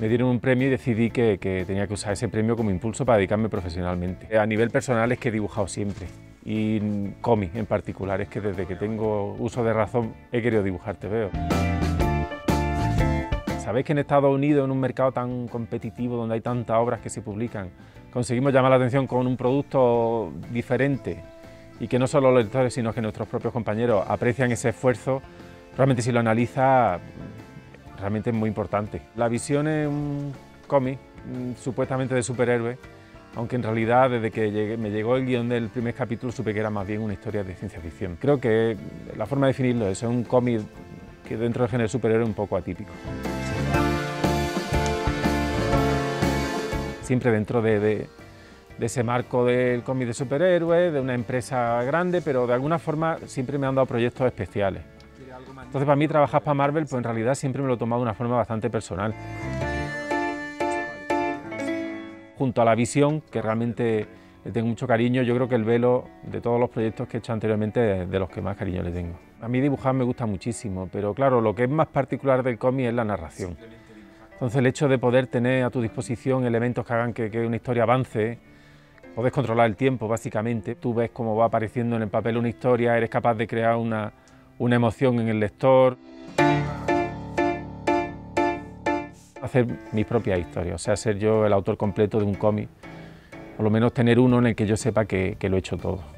me dieron un premio y decidí que tenía que usar ese premio como impulso para dedicarme profesionalmente. A nivel personal es que he dibujado siempre, y cómic en particular, es que desde que tengo uso de razón he querido dibujar TVO. Sabéis que en Estados Unidos, en un mercado tan competitivo donde hay tantas obras que se publican, conseguimos llamar la atención con un producto diferente y que no solo los lectores, sino que nuestros propios compañeros aprecian ese esfuerzo. Realmente, si lo analiza, realmente es muy importante. La Visión es un cómic supuestamente de superhéroes, aunque en realidad desde que me llegó el guión del primer capítulo supe que era más bien una historia de ciencia ficción. Creo que la forma de definirlo es un cómic que dentro del género superhéroe es un poco atípico. Siempre dentro de ese marco del cómic de superhéroes, de una empresa grande, pero de alguna forma siempre me han dado proyectos especiales. Entonces, para mí trabajar para Marvel, pues en realidad siempre me lo he tomado de una forma bastante personal. Junto a la Visión, que realmente le tengo mucho cariño, yo creo que el velo de todos los proyectos que he hecho anteriormente es de los que más cariño le tengo. A mí dibujar me gusta muchísimo, pero claro, lo que es más particular del cómic es la narración. Entonces, el hecho de poder tener a tu disposición elementos que hagan que una historia avance, podés controlar el tiempo, básicamente. Tú ves cómo va apareciendo en el papel una historia, eres capaz de crear una emoción en el lector. Hacer mis propias historias, o sea, ser yo el autor completo de un cómic, por lo menos tener uno en el que yo sepa que lo he hecho todo.